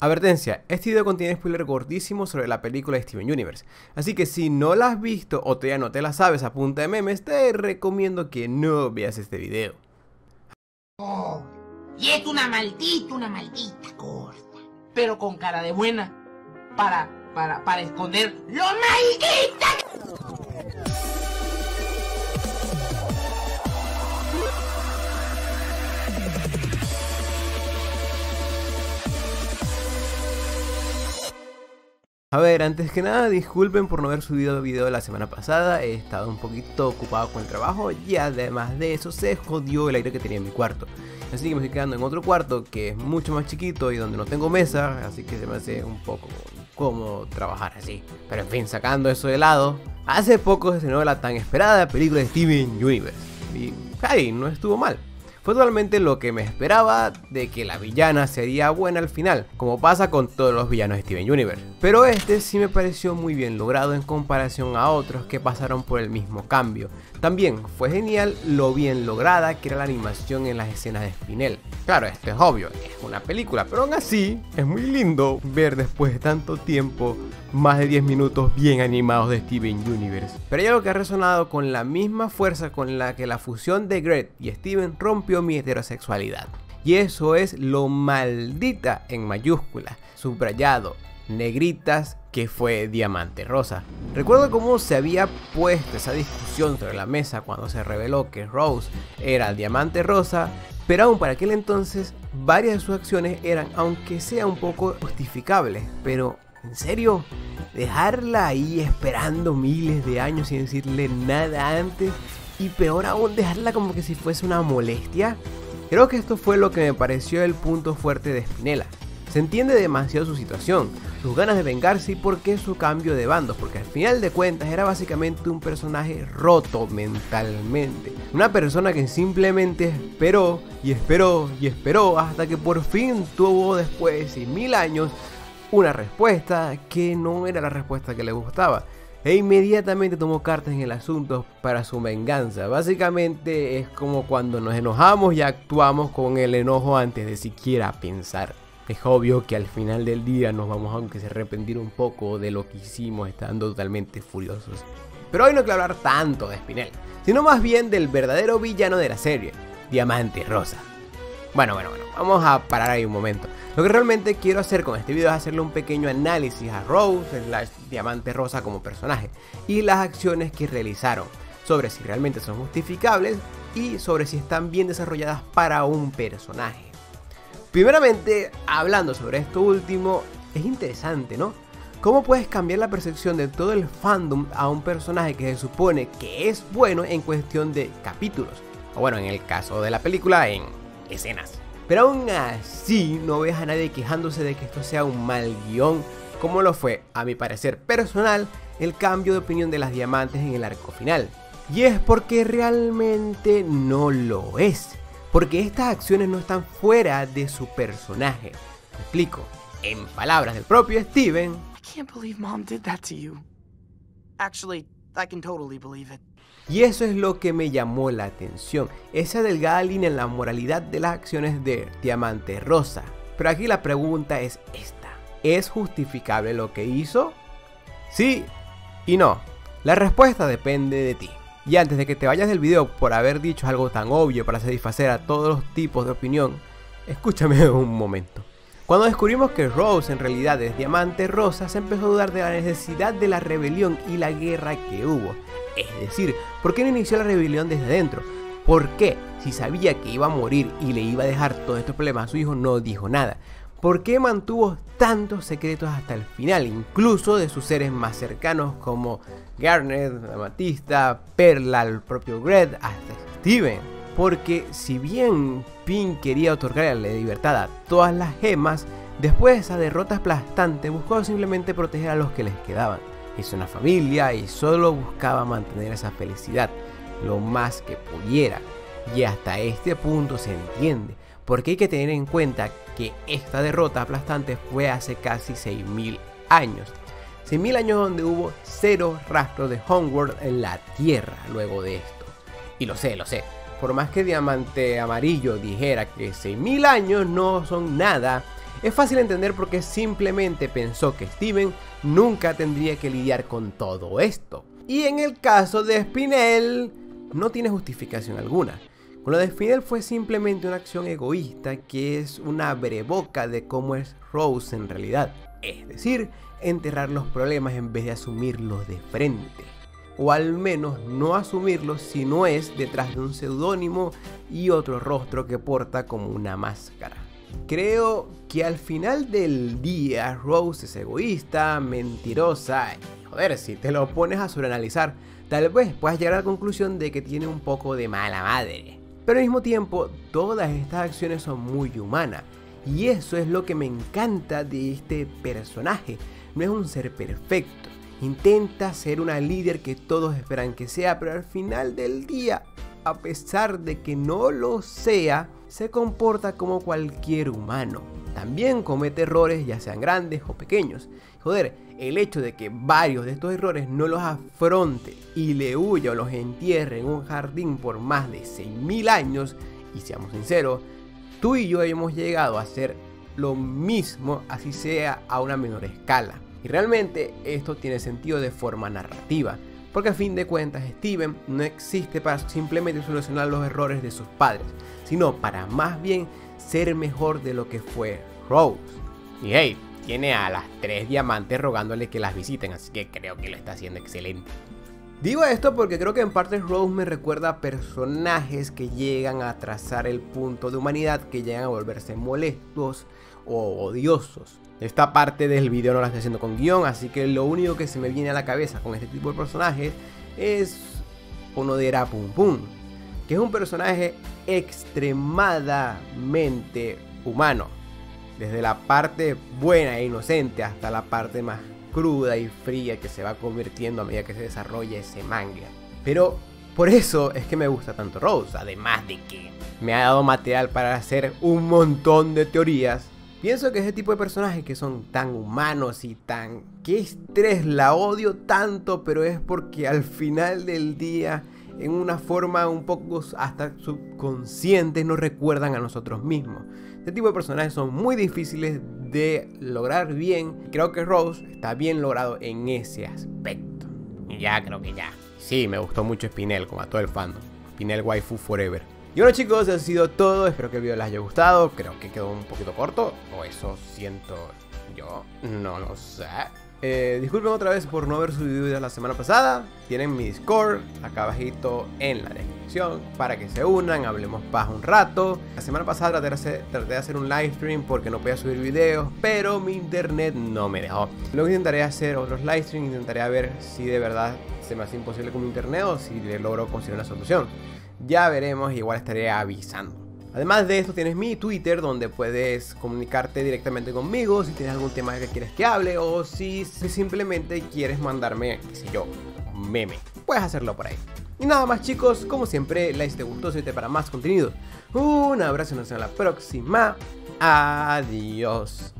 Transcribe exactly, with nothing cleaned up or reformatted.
Advertencia, este video contiene spoiler gordísimo sobre la película de Steven Universe, así que si no la has visto o todavía no te la sabes a punta de memes, te recomiendo que no veas este video. Oh, y es una maldita, una maldita corta, pero con cara de buena, para, para, para esconder lo maldita. A ver, antes que nada, disculpen por no haber subido video la semana pasada, he estado un poquito ocupado con el trabajo y además de eso se jodió el aire que tenía en mi cuarto. Así que me estoy quedando en otro cuarto que es mucho más chiquito y donde no tengo mesa, así que se me hace un poco cómodo trabajar así. Pero en fin, sacando eso de lado, hace poco se estrenó la tan esperada película de Steven Universe y, ay, no estuvo mal. Fue totalmente lo que me esperaba, de que la villana sería buena al final, como pasa con todos los villanos de Steven Universe. Pero este sí me pareció muy bien logrado en comparación a otros que pasaron por el mismo cambio. También fue genial lo bien lograda que era la animación en las escenas de Spinel. Claro, esto es obvio, es una película, pero aún así es muy lindo ver después de tanto tiempo más de diez minutos bien animados de Steven Universe. Pero hay algo que ha resonado con la misma fuerza con la que la fusión de Greg y Steven rompió mi heterosexualidad, y eso es lo maldita en mayúsculas, subrayado, negritas, que fue Diamante Rosa. Recuerdo cómo se había puesto esa discusión sobre la mesa cuando se reveló que Rose era Diamante Rosa. Pero aún para aquel entonces, varias de sus acciones eran, aunque sea un poco justificables, pero ¿en serio? Dejarla ahí esperando miles de años sin decirle nada antes, y peor aún, dejarla como que si fuese una molestia. Creo que esto fue lo que me pareció el punto fuerte de Spinel. Se entiende demasiado su situación, sus ganas de vengarse y por qué su cambio de bandos, porque al final de cuentas era básicamente un personaje roto mentalmente. Una persona que simplemente esperó y esperó y esperó hasta que por fin tuvo, después de seis mil años, una respuesta que no era la respuesta que le gustaba. E inmediatamente tomó cartas en el asunto para su venganza. Básicamente es como cuando nos enojamos y actuamos con el enojo antes de siquiera pensar. Es obvio que al final del día nos vamos a, aunque se arrepentir un poco de lo que hicimos estando totalmente furiosos. Pero hoy no quiero hablar tanto de Spinel, sino más bien del verdadero villano de la serie, Diamante Rosa. Bueno, bueno, bueno, vamos a parar ahí un momento. Lo que realmente quiero hacer con este video es hacerle un pequeño análisis a Rose, slash Diamante Rosa como personaje, y las acciones que realizaron, sobre si realmente son justificables y sobre si están bien desarrolladas para un personaje. Primeramente, hablando sobre esto último, es interesante, ¿no? ¿Cómo puedes cambiar la percepción de todo el fandom a un personaje que se supone que es bueno en cuestión de capítulos? O bueno, en el caso de la película, en escenas. Pero aún así, no ves a nadie quejándose de que esto sea un mal guión, como lo fue, a mi parecer personal, el cambio de opinión de las diamantes en el arco final. Y es porque realmente no lo es. Porque estas acciones no están fuera de su personaje. Me explico. En palabras del propio Steven. Y eso es lo que me llamó la atención. Esa delgada línea en la moralidad de las acciones de Diamante Rosa. Pero aquí la pregunta es esta. ¿Es justificable lo que hizo? Sí y no. La respuesta depende de ti. Y antes de que te vayas del video por haber dicho algo tan obvio para satisfacer a todos los tipos de opinión, escúchame un momento. Cuando descubrimos que Rose en realidad es Diamante Rosa, se empezó a dudar de la necesidad de la rebelión y la guerra que hubo. Es decir, ¿por qué no inició la rebelión desde adentro? ¿Por qué, si sabía que iba a morir y le iba a dejar todos estos problemas a su hijo, no dijo nada? ¿Por qué mantuvo tantos secretos hasta el final, incluso de sus seres más cercanos como Garnet, Amatista, Perla, el propio Greg, hasta Steven? Porque si bien Pink quería otorgarle libertad a todas las gemas, después de esa derrota aplastante buscó simplemente proteger a los que les quedaban. Hizo una familia y solo buscaba mantener esa felicidad lo más que pudiera. Y hasta este punto se entiende, porque hay que tener en cuenta que esta derrota aplastante fue hace casi seis mil años. seis mil años donde hubo cero rastros de Homeworld en la Tierra luego de esto. Y lo sé, lo sé. Por más que Diamante Amarillo dijera que seis mil años no son nada, Es fácil entender porque simplemente pensó que Steven nunca tendría que lidiar con todo esto. Y en el caso de Spinel, no tiene justificación alguna. Con lo de Spinel fue simplemente una acción egoísta que es una abreboca de cómo es Rose en realidad. Es decir, enterrar los problemas en vez de asumirlos de frente. O al menos no asumirlos si no es detrás de un seudónimo y otro rostro que porta como una máscara. Creo que al final del día Rose es egoísta, mentirosa. Joder, si te lo pones a sobreanalizar, tal vez puedas llegar a la conclusión de que tiene un poco de mala madre. Pero al mismo tiempo, todas estas acciones son muy humanas. Y eso es lo que me encanta de este personaje. No es un ser perfecto. Intenta ser una líder que todos esperan que sea, pero al final del día, a pesar de que no lo sea, se comporta como cualquier humano. También comete errores, ya sean grandes o pequeños. Joder, el hecho de que varios de estos errores no los afronte y le huya o los entierre en un jardín por más de seis mil años, y seamos sinceros, tú y yo hemos llegado a hacer lo mismo, así sea a una menor escala. Y realmente esto tiene sentido de forma narrativa, porque a fin de cuentas Steven no existe para simplemente solucionar los errores de sus padres, sino para más bien ser mejor de lo que fue Rose. Y hey, tiene a las tres diamantes rogándole que las visiten, así que creo que lo está haciendo excelente. Digo esto porque creo que en parte Rose me recuerda a personajes que llegan a trazar el punto de humanidad, que llegan a volverse molestos o odiosos. Esta parte del video no la estoy haciendo con guión, así que lo único que se me viene a la cabeza con este tipo de personajes es conocer a Pompón, que es un personaje extremadamente humano, desde la parte buena e inocente hasta la parte más cruda y fría que se va convirtiendo a medida que se desarrolla ese manga. Pero por eso es que me gusta tanto Rose, además de que me ha dado material para hacer un montón de teorías. Pienso que ese tipo de personajes que son tan humanos y tan... ¡Qué estrés! La odio tanto, pero es porque al final del día, en una forma un poco hasta subconsciente, nos recuerdan a nosotros mismos. Este tipo de personajes son muy difíciles de lograr bien. Creo que Rose está bien logrado en ese aspecto. Ya, creo que ya. Sí, me gustó mucho Spinel, como a todo el fandom. Spinel waifu forever. Y bueno chicos, eso ha sido todo, espero que el video les haya gustado, creo que quedó un poquito corto, o eso siento yo, no lo sé. Eh, disculpen otra vez por no haber subido videos la semana pasada, tienen mi Discord acá abajito en la descripción para que se unan, hablemos paz un rato. La semana pasada traté de hacer, traté de hacer un live stream porque no podía subir videos, pero mi internet no me dejó. Luego intentaré hacer otros live stream, intentaré a ver si de verdad se me hace imposible con mi internet o si le logro conseguir una solución. Ya veremos, igual estaré avisando. Además de esto tienes mi Twitter donde puedes comunicarte directamente conmigo si tienes algún tema que quieres que hable o si simplemente quieres mandarme, qué sé yo, un meme. Puedes hacerlo por ahí. Y nada más chicos, como siempre, like si te gustó, si te para más contenido. Un abrazo y nos vemos en la próxima. Adiós.